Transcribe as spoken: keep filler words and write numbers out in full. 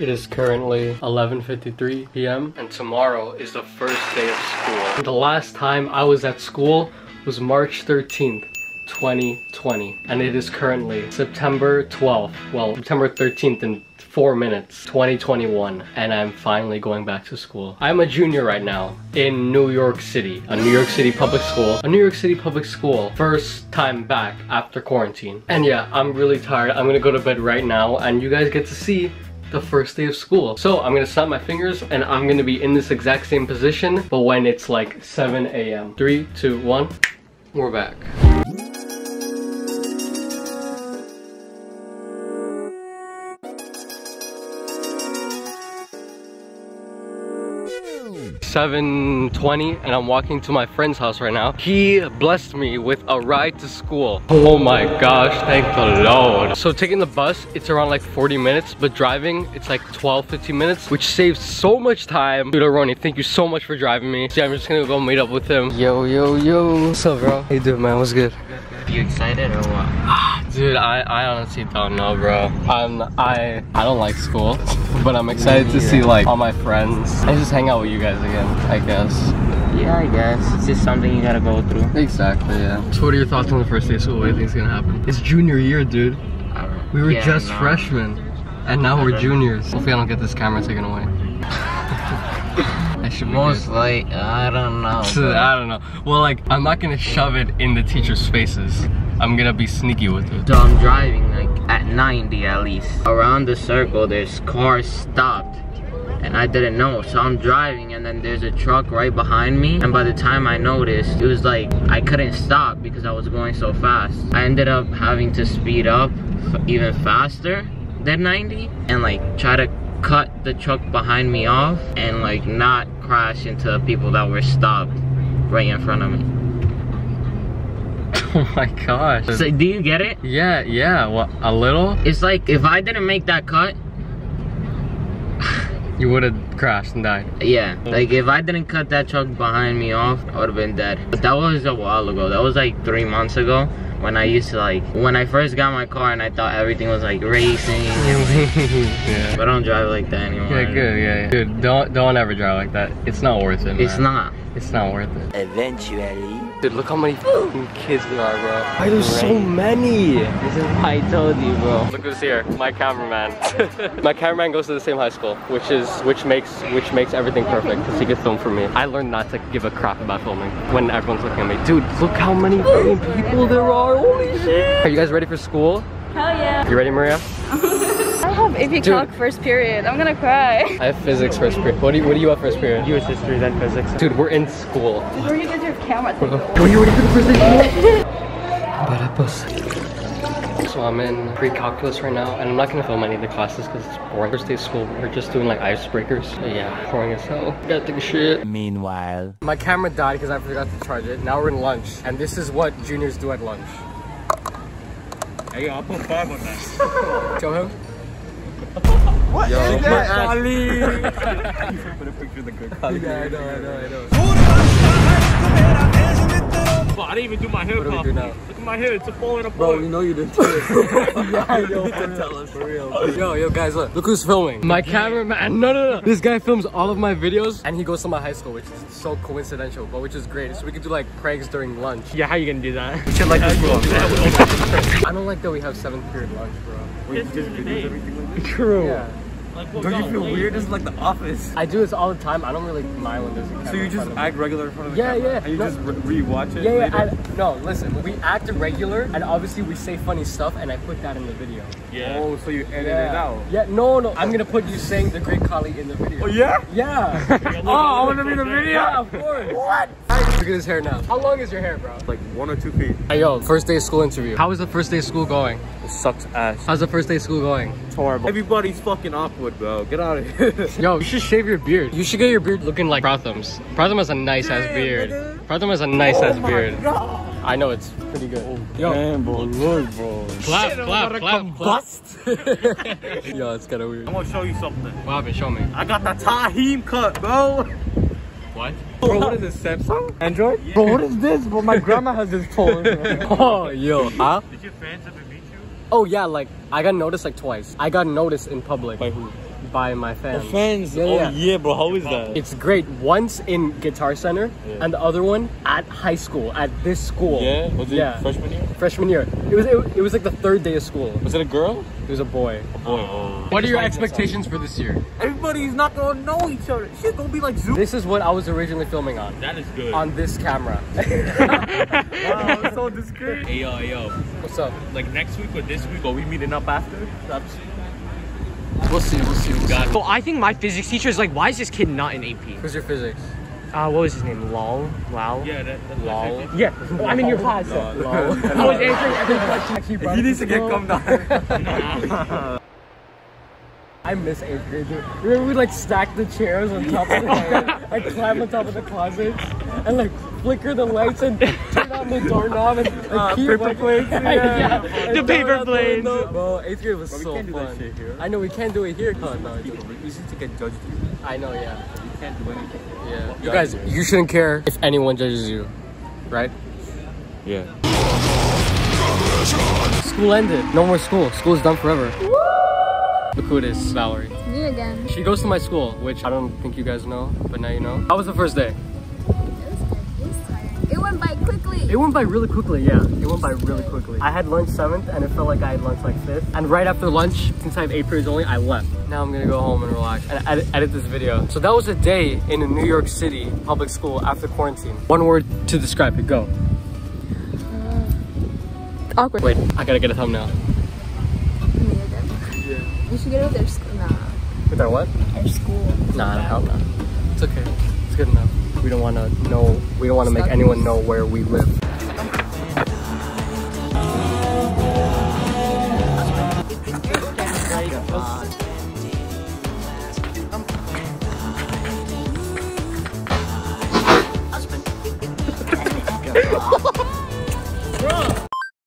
It is currently eleven fifty-three p m and tomorrow is the first day of school. The last time I was at school was March thirteenth, twenty twenty, and it is currently September twelfth, well, September thirteenth in four minutes, twenty twenty-one, and I'm finally going back to school. I'm a junior right now in New York City, a New York City public school, a New York City public school, first time back after quarantine. And yeah, I'm really tired. I'm gonna go to bed right now, and you guys get to see the first day of school. So I'm gonna snap my fingers and I'm gonna be in this exact same position, but when it's like seven a m Three, two, one, we're back. seven twenty and I'm walking to my friend's house right now. He blessed me with a ride to school. Oh my gosh, thank the Lord. So taking the bus, it's around like forty minutes, but driving, it's like twelve, fifteen minutes, which saves so much time. Dude, Ronnie, thank you so much for driving me. So yeah, I'm just gonna go meet up with him. Yo, yo, yo. What's up, bro? How you doing, man? What's good? Are you excited or what? Dude, I, I honestly don't know, bro. Um, I I don't like school, but I'm excited to see like all my friends and just hang out with you guys again, I guess. Yeah, I guess. It's just something you gotta go through. Exactly, yeah. So what are your thoughts on the first day of school? What do you think's gonna happen? It's junior year, dude. We were yeah, just no. freshmen, and now we're juniors. Hopefully I don't get this camera taken away. Most like I don't know. I don't know. Well, like I'm not gonna shove it in the teachers' faces. I'm gonna be sneaky with it. So I'm driving like at ninety at least. Around the circle, there's cars stopped, and I didn't know. So I'm driving, and then there's a truck right behind me. And by the time I noticed, it was like I couldn't stop because I was going so fast. I ended up having to speed up even faster than ninety, and like try to cut the truck behind me off and like not crash into people that were stopped right in front of me. Oh my gosh. So do you get it? Yeah, yeah, well, a little. It's like if I didn't make that cut, you would have crashed and died. Yeah, like if I didn't cut that truck behind me off, I would have been dead. But that was a while ago. That was like three months ago. When I used to like, when I first got my car and I thought everything was like racing and like, yeah. But I don't drive like that anymore. Yeah, good, yeah, yeah. Dude, don't, don't ever drive like that. It's not worth it, man. It's not. It's not worth it. Eventually. Dude, look how many kids there are, bro. Why are there so many? This is what I told you, bro. Look who's here, my cameraman. My cameraman goes to the same high school, which is which makes which makes everything perfect because he gets film for me. I learned not to give a crap about filming when everyone's looking at me. Dude, look how many people there are. Holy shit! Are you guys ready for school? Hell yeah! You ready, Maria? I have A P Calc first period. I'm gonna cry. I have physics first period. What do you What do you have first period? U S history, then physics. Dude, we're in school. Where are you guys your camera? Are you ready for the first day? So I'm in pre-calculus right now, and I'm not gonna film any of the classes because it's boring. First day of school, we're just doing like icebreakers. But yeah, boring as hell. Gotta take a shit. Meanwhile, my camera died because I forgot to charge it. Now we're in lunch, and this is what juniors do at lunch. Hey, I'll put five on that. Show him. What? Yo, is that? Ali! Put a picture of the good guy. Yeah, I know, I know, I know. But I didn't even do my hair. What do we do now? Look at my hair, it's falling apart. Bro, we know you didn't tell us. Yeah, yo, you didn't tell us, for real. Yo, yo, guys, look. Look who's filming. My cameraman. No, no, no. This guy films all of my videos, and he goes to my high school, which is so coincidental, but which is great. So we could do, like, pranks during lunch. Yeah, how you gonna do that? We should like this vlog. Do I don't like that we have seventh period lunch, bro. We just videos everything like this. True. Yeah. Like, well, don't you feel weird? This is like The Office. I do this all the time. I don't really mind when there's a camera. So you just act regular in front of the yeah, camera? Yeah, yeah. And you no, just re rewatch it? Yeah, yeah. I, no, listen. We act regular, and obviously we say funny stuff, and I put that in the video. Yeah. Oh, so you edit yeah. it out? Yeah, no, no. I'm gonna put you saying the great colleague in the video. Oh, yeah? Yeah. Oh, I wanna be in the video? Yeah, of course. What? Look at his hair now. How long is your hair, bro? Like one or two feet. Hey, yo, first day of school interview. How is the first day of school going? It sucks ass. How's the first day of school going? It's horrible. Everybody's fucking awkward, bro. Get out of here. Yo, you should shave your beard. You should get your beard looking like Pratham's. Pratham has a nice-ass beard. Pratham has a nice-ass oh beard. God. I know it's pretty good. Oh, yo. Damn, bro. Look, bro. Clap, Shit, clap, clap, bust. Yo, it's kind of weird. I'm gonna show you something. What happened? Show me. I got the Taheem cut, bro. What? Bro, what is this, Samsung? Android? Yeah. Bro, what is this? Bro, my grandma has this phone. Oh, yo, huh? Did your fans ever meet you? Oh, yeah, like, I got noticed like twice. I got noticed in public. By who? by my fans. Oh, fans? Yeah, oh, yeah. yeah, bro. How is that? It's great. One's in Guitar Center, yeah. and the other one at high school, at this school. Yeah? Was it yeah. freshman year? Freshman year. It was, it, it was like the third day of school. Was it a girl? It was a boy. A boy. Oh. What are your expectations for this year? Everybody's not gonna know each other. Shit, gonna be like Zoom. This is what I was originally filming on. That is good. On this camera. Wow, it's so discreet. Hey, yo, yo. What's up? Like next week or this week, are we meeting up after? That's We'll see, we'll see, we got it. So I think my physics teacher is like, why is this kid not in A P? Who's your physics? Uh, what was his name? Lol? Lol? Yeah, that, that's Lol. Yeah, Lol. I'm in your class. Lol. Lol. I was answering every question. He, he needs to get come down. I miss eighth grade, dude. Remember we like stack the chairs on top of the closet, like climb on top of the closets, and like flicker the lights and turn on the doorknob and like, uh, keep paper like, planes. Yeah, yeah. And the paper planes. Bro, eighth grade was so fun. I know we can't do it here. Oh, no, it's easy to get judged. I know, yeah. You can't do anything. Yeah. You guys, you shouldn't care if anyone judges you, right? Yeah. School ended. No more school. School's done forever. Look who it is, Valerie. Me again. She goes to my school, which I don't think you guys know, but now you know. How was the first day? It was good. It was tiring. It went by quickly. It went by really quickly, yeah. It went by really quickly. I had lunch seventh, and it felt like I had lunch like fifth. And right after lunch, since I have eight periods only, I left. Now I'm gonna go home and relax and edit, edit this video. So that was a day in a New York City public school after quarantine. One word to describe it, go. Uh, awkward. Wait, I gotta get a thumbnail. We should get out with our school. Nah. With our what? Our school. Nah, no, hell no. It's okay. It's good enough. We don't want to know. We don't want to make anyone know where we live.